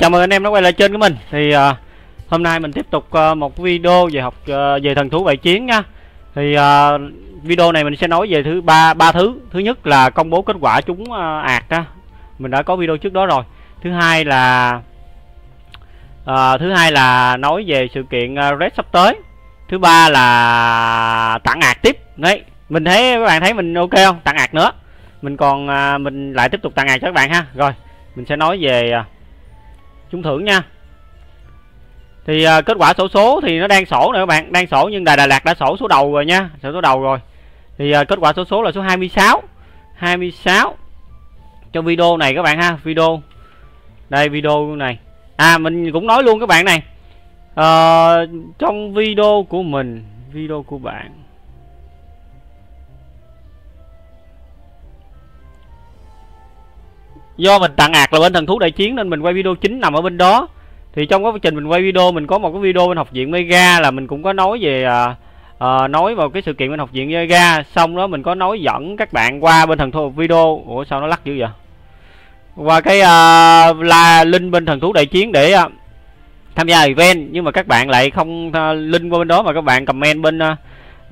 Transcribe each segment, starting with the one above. Chào mừng anh em đã quay lại kênh của mình. Thì hôm nay mình tiếp tục một video về về Thần Thú Đại Chiến nha. Thì video này mình sẽ nói về ba thứ. Thứ nhất là công bố kết quả trúng ạt á, mình đã có video trước đó rồi. Thứ hai là nói về sự kiện Red sắp tới. Thứ ba là tặng ạt tiếp. Đấy, mình thấy các bạn thấy mình ok không? Tặng ạt nữa. Mình lại tiếp tục tặng ạt cho các bạn ha. Rồi, mình sẽ nói về trúng thưởng nha. Thì kết quả xổ số thì nó đang sổ nữa các bạn, đang sổ nhưng Đà Lạt đã sổ số đầu rồi nha, sổ số đầu rồi. Thì kết quả xổ số là số 26 cho video này các bạn ha, video. Đây video này. À mình cũng nói luôn các bạn này. Trong video của mình, video của bạn. Do mình tặng ạt là bên Thần Thú Đại Chiến nên mình quay video chính nằm ở bên đó. Thì trong quá trình mình quay video, mình có một cái video bên Học Viện Mega là mình cũng có nói về nói vào cái sự kiện bên Học Viện Mega. Xong đó mình có nói dẫn các bạn qua bên Thần Thú video. Ủa sao nó lắc dữ vậy? Qua cái là link bên Thần Thú Đại Chiến để tham gia event. Nhưng mà các bạn lại không link qua bên đó mà các bạn comment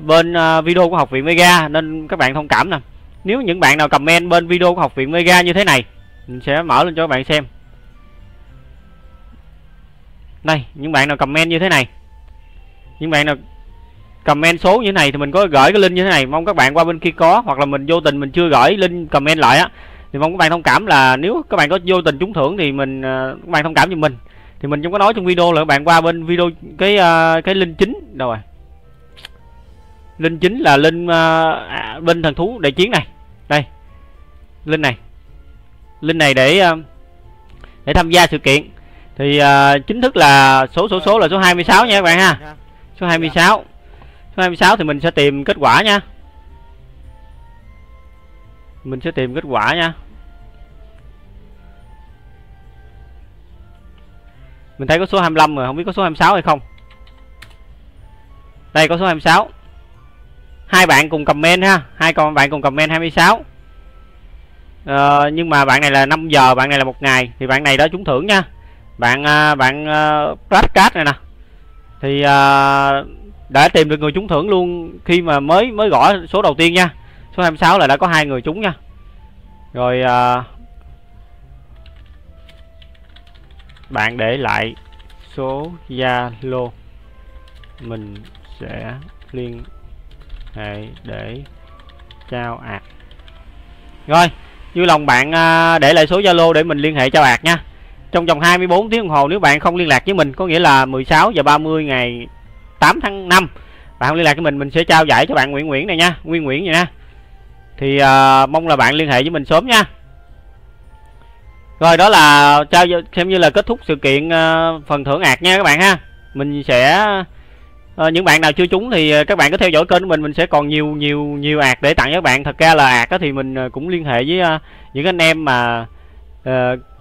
bên video của Học Viện Mega. Nên các bạn thông cảm nè. Nếu những bạn nào comment bên video của Học Viện Mega như thế này, mình sẽ mở lên cho các bạn xem. Đây, những bạn nào comment như thế này, những bạn nào comment số như thế này thì mình có gửi cái link như thế này. Mong các bạn qua bên kia có, hoặc là mình vô tình mình chưa gửi link comment lại á, thì mong các bạn thông cảm là nếu các bạn có vô tình trúng thưởng thì các bạn thông cảm cho mình. Thì mình cũng có nói trong video là các bạn qua bên video cái link chính đâu rồi. Link chính là link bên Thần Thú Đại Chiến này. Đây. Link này. Link này để tham gia sự kiện. Thì chính thức là số là số 26 nha các bạn ha. Số 26. Số 26 thì mình sẽ tìm kết quả nha. Mình sẽ tìm kết quả nha. Mình thấy có số 25 rồi, không biết có số 26 hay không. Đây có số 26. Hai bạn cùng comment ha, bạn cùng comment 26. Nhưng mà bạn này là 5 giờ, bạn này là 1 ngày. Thì bạn này đó trúng thưởng nha. Bạn Blackcat này nè. Thì đã tìm được người trúng thưởng luôn khi mà mới gõ số đầu tiên nha. Số 26 là đã có 2 người trúng nha. Rồi bạn để lại số Zalo, mình sẽ liên hệ để trao ạt. Rồi, vui lòng bạn để lại số Zalo để mình liên hệ trao ạt nha. Trong vòng 24 tiếng đồng hồ nếu bạn không liên lạc với mình, có nghĩa là 16h30 ngày 8 tháng 5 bạn không liên lạc với mình sẽ trao giải cho bạn Nguyễn này nha, Nguyễn vậy nha. Thì mong là bạn liên hệ với mình sớm nha. Rồi đó là xem như là kết thúc sự kiện phần thưởng ạt nha các bạn ha. Mình sẽ những bạn nào chưa trúng thì các bạn cứ theo dõi kênh của mình sẽ còn nhiều ạt để tặng cho các bạn. Thật ra là ạt thì mình cũng liên hệ với những anh em mà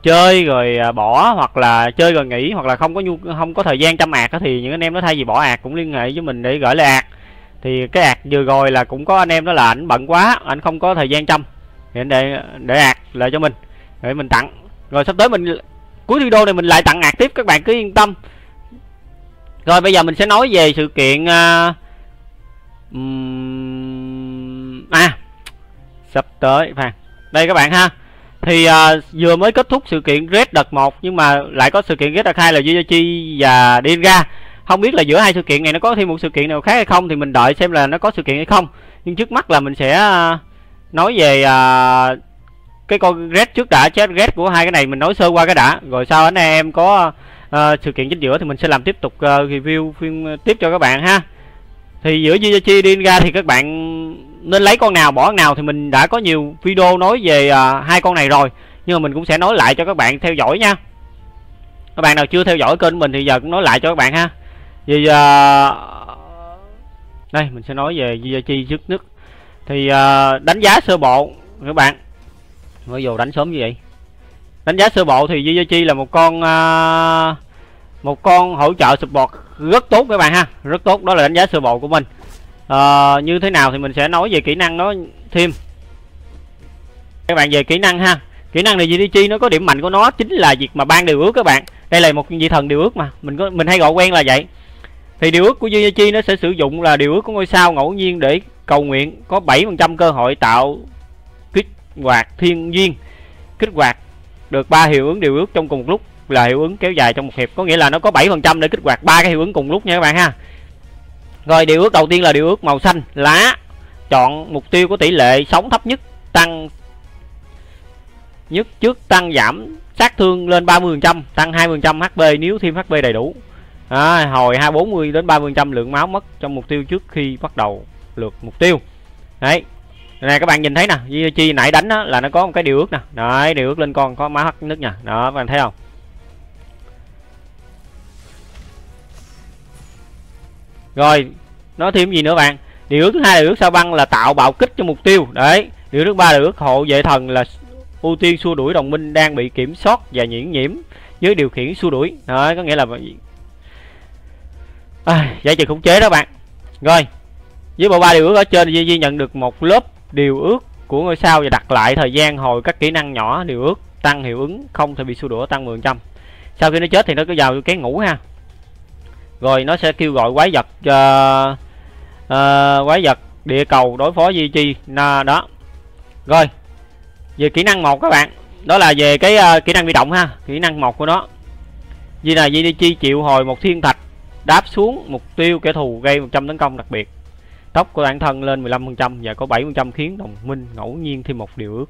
chơi rồi bỏ, hoặc là chơi rồi nghỉ, hoặc là không có thời gian chăm ạt thì những anh em đó thay vì bỏ ạt cũng liên hệ với mình để gửi lại ạt. Thì cái ạt vừa rồi là cũng có anh em đó là ảnh bận quá, ảnh không có thời gian chăm thì anh để ạt lại cho mình để mình tặng. Rồi sắp tới mình cuối video này mình lại tặng ạt tiếp, các bạn cứ yên tâm. Rồi bây giờ mình sẽ nói về sự kiện sắp tới đây các bạn ha. Thì vừa mới kết thúc sự kiện Red đợt 1 nhưng mà lại có sự kiện Red đợt 2 là Jirachi và Dialga. Không biết là giữa hai sự kiện này nó có thêm một sự kiện nào khác hay không thì mình đợi xem là nó có sự kiện hay không. Nhưng trước mắt là mình sẽ nói về cái con Red trước đã, chết Red của hai cái này mình nói sơ qua cái đã. Rồi sau anh em có sự kiện chính giữa thì mình sẽ làm tiếp tục review phim tiếp cho các bạn ha. Thì giữa Jirachi Dialga thì các bạn nên lấy con nào bỏ con nào thì mình đã có nhiều video nói về hai con này rồi, nhưng mà mình cũng sẽ nói lại cho các bạn theo dõi nha. Các bạn nào chưa theo dõi kênh mình thì giờ cũng nói lại cho các bạn ha. Vì đây mình sẽ nói về Jirachi trước nhất. Thì đánh giá sơ bộ các bạn, mới vô đánh sớm như vậy. Đánh giá sơ bộ thì Jirachi là một con hỗ trợ support rất tốt các bạn ha, rất tốt. Đó là đánh giá sơ bộ của mình. Như thế nào thì mình sẽ nói về kỹ năng nó thêm các bạn về kỹ năng ha. Kỹ năng này Jirachi nó có điểm mạnh của nó chính là việc mà ban điều ước các bạn. Đây là một vị thần điều ước mà mình hay gọi quen là vậy. Thì điều ước của Jirachi nó sẽ sử dụng là điều ước của ngôi sao ngẫu nhiên để cầu nguyện, có 7% cơ hội tạo kích hoạt thiên duyên, kích hoạt được 3 hiệu ứng điều ước trong cùng một lúc, là hiệu ứng kéo dài trong một hiệp, có nghĩa là nó có 7% để kích hoạt 3 cái hiệu ứng cùng lúc nha các bạn ha. Rồi điều ước đầu tiên là điều ước màu xanh lá, chọn mục tiêu có tỷ lệ sống thấp nhất trước tăng giảm sát thương lên 30%, tăng 20% HP nếu thêm HP đầy đủ. Hồi 40 đến 30% lượng máu mất trong mục tiêu trước khi bắt đầu lượt mục tiêu. Đấy. Này các bạn nhìn thấy nè, Jirachi nãy đánh đó, là nó có một cái điều ước nè. Đấy, điều ước lên con có máu nước nha. Đó, các bạn thấy không? Rồi, nó thêm gì nữa bạn? Điều ước thứ hai là điều ước sao băng là tạo bạo kích cho mục tiêu. Đấy, điều ước thứ ba là điều ước hộ vệ thần là ưu tiên xua đuổi đồng minh đang bị kiểm soát và nhiễm dưới điều khiển xua đuổi. Đấy, có nghĩa là giải trừ khống chế đó bạn. Rồi, với bộ ba điều ước ở trên thì Di nhận được một lớp điều ước của ngôi sao và đặt lại thời gian hồi các kỹ năng nhỏ điều ước, tăng hiệu ứng không thể bị xua đuổi, tăng 10%. Sau khi nó chết thì nó cứ vào cái ngủ ha. Rồi nó sẽ kêu gọi quái vật địa cầu đối phó Jirachi đó. Rồi, về kỹ năng 1 các bạn, đó là về cái kỹ năng bị động ha. Kỹ năng 1 của nó vì là Jirachi triệu hồi một thiên thạch đáp xuống mục tiêu kẻ thù gây 100 tấn công đặc biệt, tốc của bản thân lên 15% và có 7% khiến đồng minh ngẫu nhiên thêm một điều ước.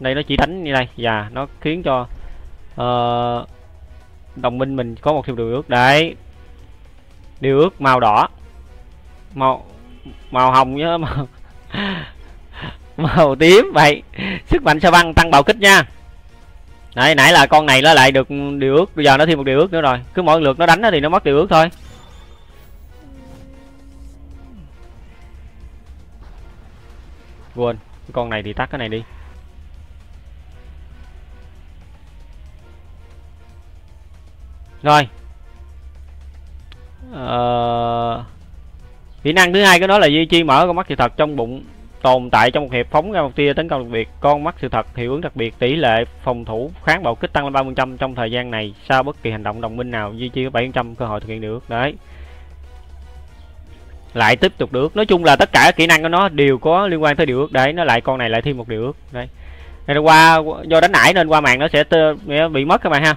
Đây nó chỉ đánh như đây và nó khiến cho đồng minh mình có một thêm điều ước. Đấy, điều ước màu đỏ, màu hồng với màu tím. Vậy sức mạnh sao băng tăng bạo kích nha. Đấy, nãy là con này nó lại được điều ước, bây giờ nó thêm một điều ước nữa rồi. Cứ mỗi lượt nó đánh thì nó mất điều ước thôi. Quên, con này thì tắt cái này đi. Rồi, kỹ năng thứ hai của nó là Jirachi mở con mắt sự thật trong bụng tồn tại trong một hiệp, phóng ra một tia tấn công đặc biệt, con mắt sự thật hiệu ứng đặc biệt, tỷ lệ phòng thủ kháng bạo kích tăng lên 30% trong thời gian này sau bất kỳ hành động đồng minh nào. Jirachi có 7% cơ hội thực hiện được. Đấy, lại tiếp tục được. Nói chung là tất cả kỹ năng của nó đều có liên quan tới điều ước. Đấy, nó lại con này lại thêm một điều ước. Đấy, nên qua do đánh nãy nên qua mạng nó sẽ bị mất các bạn ha.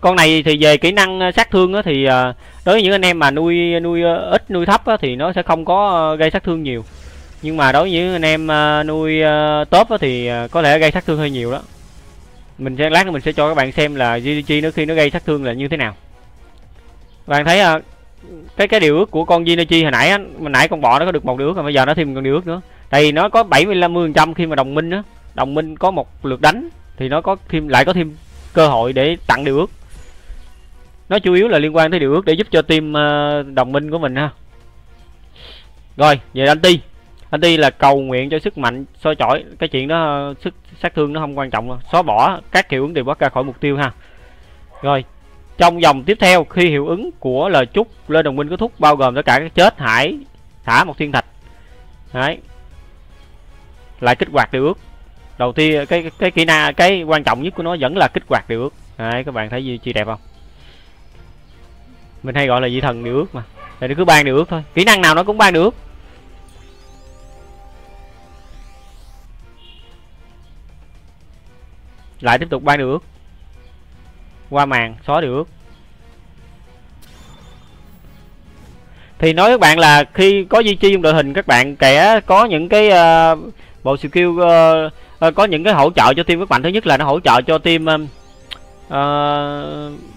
Con này thì về kỹ năng sát thương thì đối với những anh em mà nuôi ít, nuôi thấp thì nó sẽ không có gây sát thương nhiều. Nhưng mà đối với những anh em nuôi top thì có thể gây sát thương hơi nhiều đó. Mình sẽ lát nữa mình sẽ cho các bạn xem là Jirachi nó khi nó gây sát thương là như thế nào. Bạn thấy cái điều ước của con Jirachi hồi nãy con bọ nó có được một điều ước, rồi bây giờ nó thêm một điều ước nữa. Thì nó có 75% khi mà đồng minh có một lượt đánh thì nó có thêm cơ hội để tặng điều ước. Nó chủ yếu là liên quan tới điều ước để giúp cho team đồng minh của mình ha. Rồi, về anti là cầu nguyện cho sức mạnh soi chọi. Cái chuyện đó sức sát thương nó không quan trọng đâu. Xóa bỏ các hiệu ứng đều bắt ra khỏi mục tiêu ha. Rồi, trong vòng tiếp theo khi hiệu ứng của lời chúc lên đồng minh kết thúc bao gồm tất cả các chết, hãy thả một thiên thạch. Đấy, lại kích hoạt điều ước. Đầu tiên cái kỹ năng quan trọng nhất của nó vẫn là kích hoạt điều ước. Đấy, các bạn thấy Jirachi đẹp không? Mình hay gọi là vị thần điều ước mà. Để nó cứ ban điều ước thôi. Kỹ năng nào nó cũng ban điều ước. Lại tiếp tục ban điều ước. Qua màn xóa điều ước. Thì nói các bạn là khi có Jirachi trong đội hình, các bạn kẻ có những cái bộ skill có những cái hỗ trợ cho team các bạn. Thứ nhất là nó hỗ trợ cho team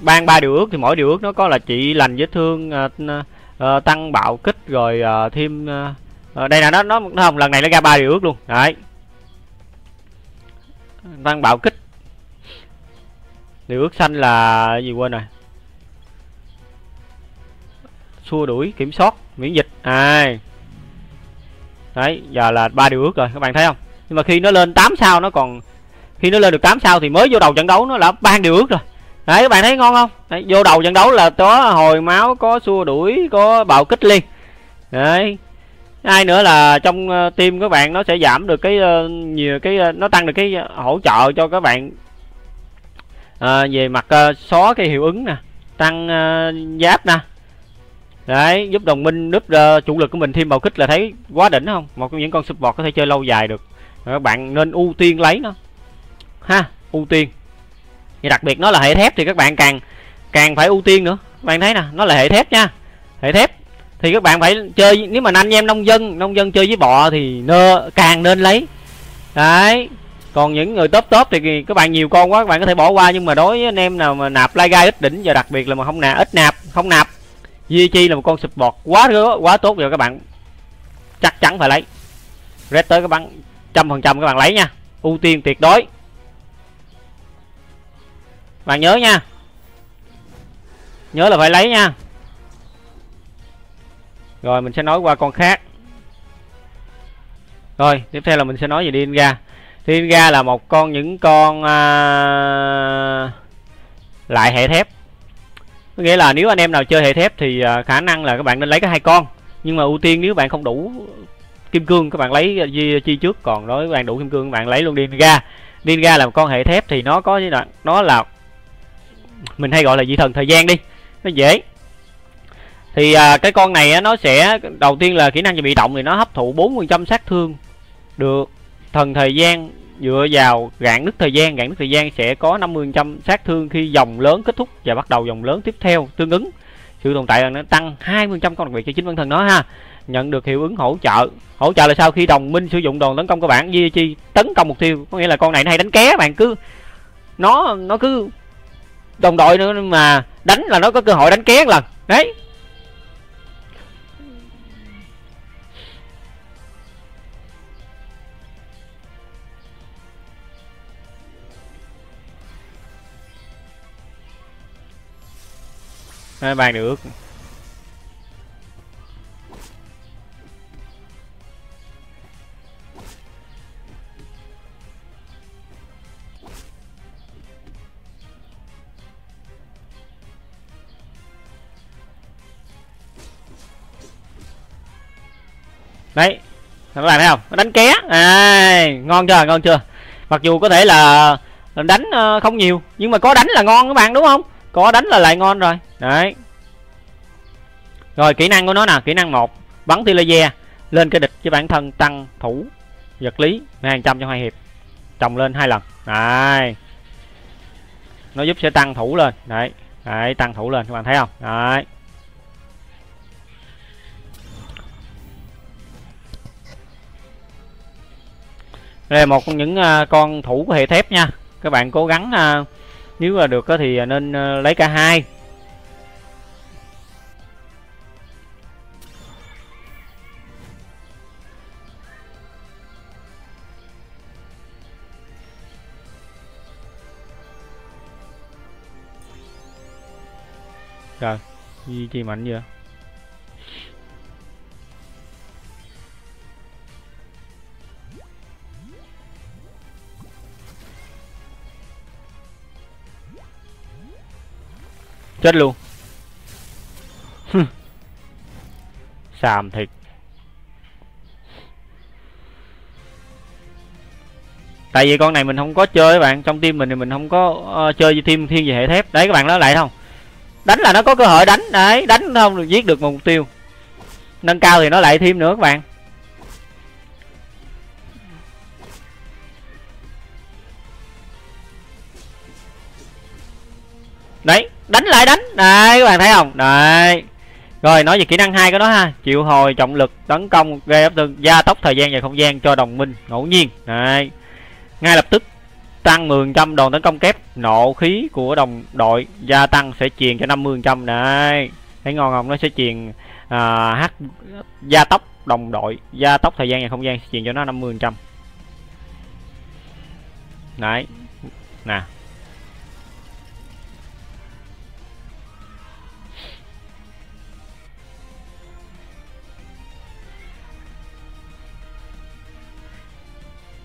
ban 3 điều ước, thì mỗi điều ước nó có là trị lành vết thương, tăng bạo kích, rồi thêm đây là nó không, lần này nó ra 3 điều ước luôn. Đấy, tăng bạo kích, điều ước xanh là gì quên rồi, xua đuổi, kiểm soát, miễn dịch. Đấy, giờ là 3 điều ước rồi các bạn thấy không. Nhưng mà khi nó lên 8 sao nó còn, khi nó lên được 8 sao thì mới vô đầu trận đấu nó là ban điều ước rồi. Đấy, các bạn thấy ngon không? Đấy, vô đầu trận đấu là có hồi máu, có xua đuổi, có bạo kích liền. Đấy, Hai nữa là trong team các bạn nó sẽ giảm được cái nhiều cái, nó tăng được cái hỗ trợ cho các bạn về mặt xóa cái hiệu ứng nè, tăng giáp nè. Đấy, giúp đồng minh núp chủ lực của mình thêm bạo kích là thấy quá đỉnh không? Một trong những con support có thể chơi lâu dài được. Rồi các bạn nên ưu tiên lấy nó. Ha, ưu tiên. Và đặc biệt nó là hệ thép thì các bạn càng phải ưu tiên nữa. Các bạn thấy nè, nó là hệ thép nha. Hệ thép thì các bạn phải chơi, nếu mà anh em nông dân chơi với bọ thì càng nên lấy. Đấy. Còn những người top thì các bạn nhiều con quá các bạn có thể bỏ qua, nhưng mà đối với anh em nào mà nạp lai gai ít đỉnh và đặc biệt là mà không nạp Jirachi là một con support quá tốt rồi, các bạn chắc chắn phải lấy. Red tới các bạn 100% các bạn lấy nha, ưu tiên tuyệt đối. Bạn nhớ nha. Nhớ là phải lấy nha. Rồi mình sẽ nói qua con khác. Rồi, tiếp theo là mình sẽ nói về Dialga. Dialga là một con lại hệ thép. Có nghĩa là nếu anh em nào chơi hệ thép thì khả năng là các bạn nên lấy cái 2 con. Nhưng mà ưu tiên nếu bạn không đủ kim cương các bạn lấy Jirachi trước, còn đối với bạn đủ kim cương các bạn lấy luôn Dialga. Dialga là một con hệ thép thì nó có nó là mình hay gọi là dị thần thời gian đi, nó dễ. Thì cái con này nó sẽ đầu tiên là kỹ năng về bị động thì nó hấp thụ 4% sát thương được thần thời gian dựa vào rạn nứt thời gian. Rạn nứt thời gian sẽ có 50% sát thương khi dòng lớn kết thúc và bắt đầu dòng lớn tiếp theo tương ứng. Sự tồn tại là nó tăng 20% con đặc biệt cho chính bản thân nó ha. Nhận được hiệu ứng hỗ trợ. Hỗ trợ là sau khi đồng minh sử dụng đòn tấn công của bạn, Jirachi tấn công mục tiêu. Có nghĩa là con này nó hay đánh ké, bạn cứ nó cứ đồng đội nữa mà đánh là nó có cơ hội đánh ké lần. Đấy. Hai bàn được. Đấy, các bạn thấy không? Nó đánh ké. À, ngon chưa? Ngon chưa? Mặc dù có thể là đánh không nhiều nhưng mà có đánh là ngon các bạn, đúng không? Có đánh là lại ngon rồi. Đấy. Rồi kỹ năng của nó nè, kỹ năng 1, bắn tia laser lên cái địch cho bản thân tăng thủ vật lý 2% trong 2 hiệp. Trồng lên 2 lần. Đấy. Nó giúp sẽ tăng thủ lên. Đấy. Đấy, tăng thủ lên các bạn thấy không? Đấy. Đây là một trong những con thủ của hệ thép nha. Các bạn cố gắng nếu mà được thì nên lấy cả 2. Trời, Jirachi mạnh vậy. Chết luôn. Xàm thiệt. Tại vì con này mình không có chơi các bạn. Trong team mình thì mình không có chơi với team thiên về hệ thép. Đấy các bạn, nó lại không đánh là nó có cơ hội đánh. Đấy, đánh không được giết được một mục tiêu. Nâng cao thì nó lại thêm nữa các bạn. Đấy, đánh lại đánh. Đấy các bạn thấy không? Đấy. Rồi nói về kỹ năng 2 của nó ha, triệu hồi trọng lực tấn công gây áp lực, gia tốc thời gian và không gian cho đồng minh ngẫu nhiên. Đấy. Ngay lập tức tăng 10% đòn tấn công kép, nộ khí của đồng đội gia tăng sẽ truyền cho 50%. Đấy. Thấy ngon không? Nó sẽ truyền gia tốc đồng đội, gia tốc thời gian và không gian sẽ truyền cho nó 50%. Đấy. Nè.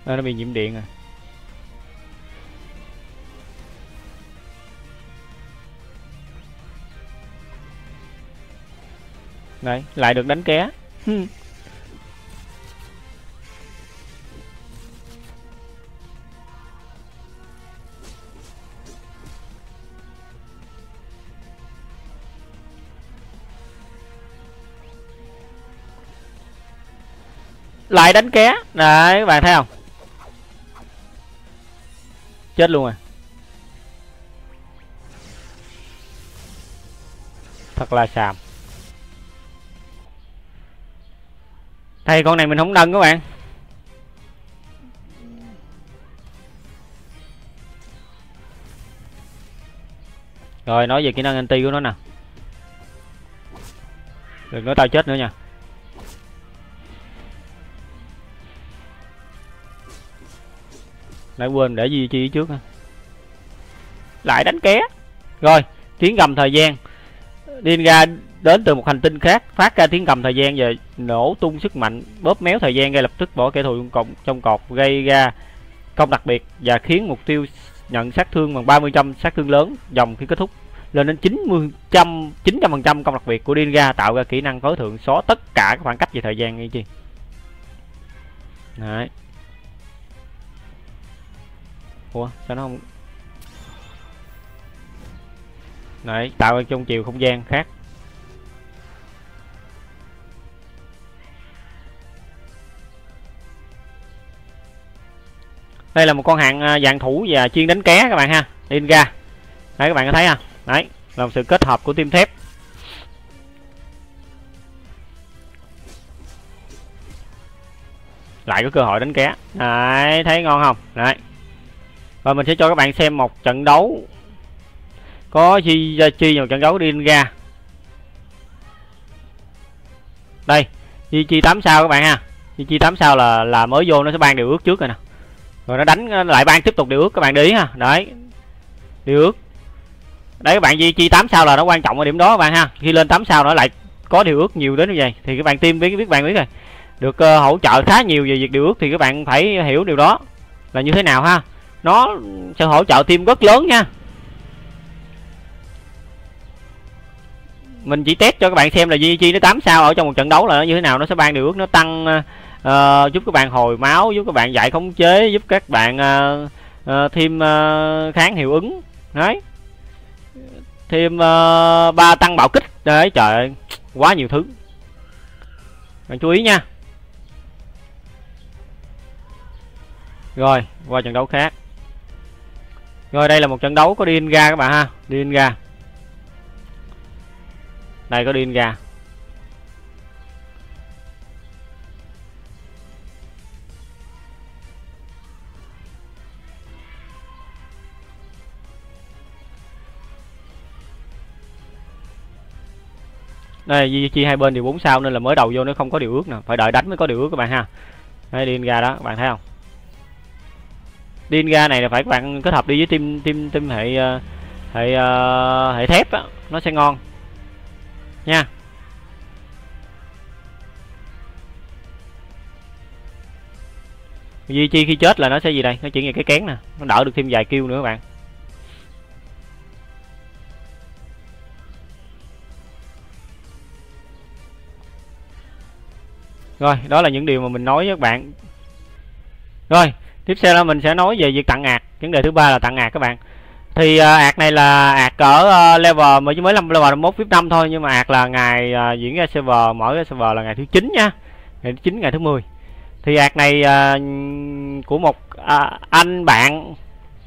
Nó bị nhiễm điện rồi. Đấy, lại được đánh ké. lại đánh ké. Đấy các bạn thấy không, chết luôn rồi. Thật là xàm. Thầy con này mình không đần các bạn. Rồi nói về kỹ năng anti của nó nè. Đừng nói tao chết nữa nha. Nãy quên để duy chi trước ha. Lại đánh ké. Rồi tiếng gầm thời gian. Dialga đến từ một hành tinh khác, phát ra tiếng gầm thời gian và nổ tung sức mạnh bóp méo thời gian ngay lập tức, bỏ kẻ thù trong cột, gây ra công đặc biệt và khiến mục tiêu nhận sát thương bằng 30% sát thương lớn dòng khi kết thúc, lên đến 900% công đặc biệt của Dialga, tạo ra kỹ năng tối thượng xóa tất cả các khoảng cách về thời gian như chi. Đấy. Ủa sao nó không? Đấy, tạo ra trong chiều không gian khác. Đây là một con hạng dạng thủ và chuyên đánh ké các bạn ha, Dialga. Đấy các bạn có thấy ha. Đấy, là một sự kết hợp của tim thép. Lại có cơ hội đánh ké. Đấy, thấy ngon không? Đấy. Và mình sẽ cho các bạn xem một trận đấu có Jirachi vào trận đấu Dialga. Đây, Jirachi 8 sao các bạn ha. Jirachi 8 sao là mới vô nó sẽ ban điều ước trước rồi nè. Rồi nó đánh lại ban tiếp tục điều ước, các bạn để ý ha. Đấy. Điều ước. Đấy các bạn, Jirachi 8 sao là nó quan trọng ở điểm đó các bạn ha. Khi lên 8 sao nó lại có điều ước nhiều đến như vậy thì các bạn team biết rồi. Được hỗ trợ khá nhiều về việc điều ước thì các bạn phải hiểu điều đó là như thế nào ha. Nó sẽ hỗ trợ team rất lớn nha. Mình chỉ test cho các bạn xem là Jirachi nó 8 sao ở trong một trận đấu là nó như thế nào, nó sẽ ban điều ước, nó tăng giúp các bạn hồi máu, giúp các bạn dạy khống chế, giúp các bạn thêm kháng hiệu ứng. Đấy. Thêm 3 tăng bạo kích. Đấy trời ơi, quá nhiều thứ. Bạn chú ý nha. Rồi, qua trận đấu khác. Rồi đây là một trận đấu có Dialga các bạn ha, Dialga. Đây có Dialga. Đây Jirachi hai bên đều 4 sao nên là mới đầu vô nó không có điều ước nè, phải đợi đánh mới có điều ước các bạn ha. Đây Dialga đó, các bạn thấy không? Dialga này là phải các bạn kết hợp đi với team hệ thép á, nó sẽ ngon. Nha. Jirachi khi chết là nó sẽ gì đây? Nó chuyển về cái kén nè, nó đỡ được thêm vài kill nữa các bạn. Rồi, đó là những điều mà mình nói với các bạn. Rồi, tiếp theo là mình sẽ nói về việc tặng ạc. Vấn đề thứ ba là tặng ạc các bạn. Thì ạc này là ạc ở level mới level 51 VIP 5 thôi, nhưng mà ạc là ngày diễn ra server, mở ra server là ngày thứ 9 nha. Ngày thứ 9 ngày thứ 10. Thì ạc này của một anh bạn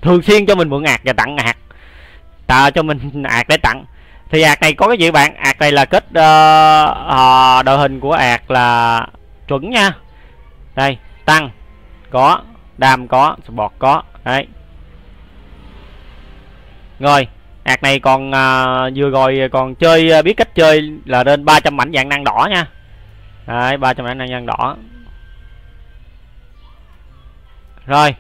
thường xuyên cho mình mượn ạc và tặng ạc. Tạo cho mình ạc để tặng. Thì ạc này có cái gì bạn? Ạc này là kết đội hình của ạc là chuẩn nha. Đây, tăng có, đam có, support có. Đấy. Rồi, ạc này còn vừa rồi còn chơi biết cách chơi là lên 300 mảnh dạng năng đỏ nha. Đấy, 300 mảnh năng đỏ. Rồi.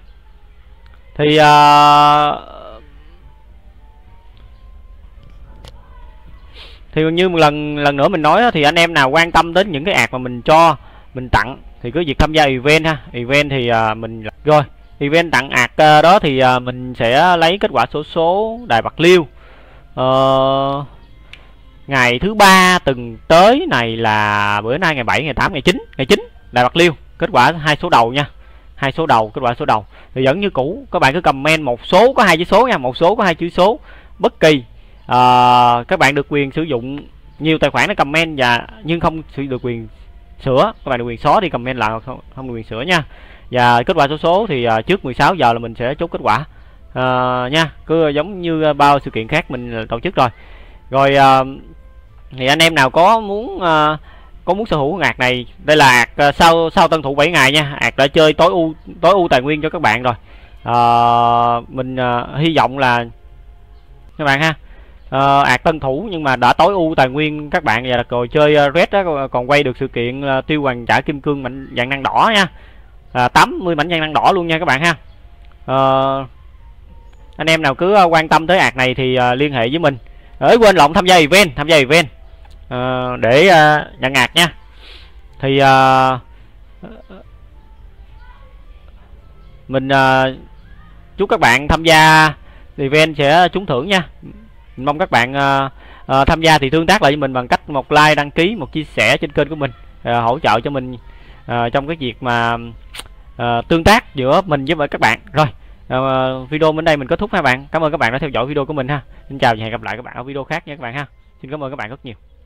Thì như một lần nữa mình nói đó, thì anh em nào quan tâm đến những cái ạc mà mình cho mình tặng thì cứ việc tham gia event ha. Event thì mình rồi event tặng ạc đó thì mình sẽ lấy kết quả xổ số Đài Bạc Liêu ngày thứ 3 tuần tới này, là bữa nay ngày 7 ngày 8 ngày 9 Đài Bạc Liêu, kết quả hai số đầu nha, hai số đầu, kết quả số đầu thì vẫn như cũ. Các bạn cứ comment một số có hai chữ số nha, một số có hai chữ số bất kỳ. Các bạn được quyền sử dụng nhiều tài khoản để comment và nhưng không được quyền sửa, các bạn được quyền xóa đi comment lại hoặc không được quyền sửa nha. Và kết quả số thì trước 16 giờ là mình sẽ chốt kết quả nha, cứ giống như bao sự kiện khác mình tổ chức rồi. Rồi thì anh em nào có muốn sở hữu ạc này, đây là ạc sau tân thủ 7 ngày nha, ạc đã chơi tối ưu tài nguyên cho các bạn rồi. Mình hy vọng là các bạn ha, ạc tân thủ nhưng mà đã tối ưu tài nguyên các bạn, và rồi chơi Red đó, còn quay được sự kiện tiêu hoàng trả kim cương mạnh dạng năng đỏ nha, 80 mảnh dạng năng đỏ luôn nha các bạn ha. Anh em nào cứ quan tâm tới ạc này thì liên hệ với mình. Quên lộn, tham gia event để nhận ạc nha. Thì mình chúc các bạn tham gia event sẽ trúng thưởng nha. Mình mong các bạn tham gia thì tương tác lại với mình bằng cách một like, đăng ký, một chia sẻ trên kênh của mình, hỗ trợ cho mình trong cái việc mà tương tác giữa mình với các bạn. Rồi video bên đây mình kết thúc ha các bạn. Cảm ơn các bạn đã theo dõi video của mình ha. Xin chào và hẹn gặp lại các bạn ở video khác nha các bạn ha. Xin cảm ơn các bạn rất nhiều.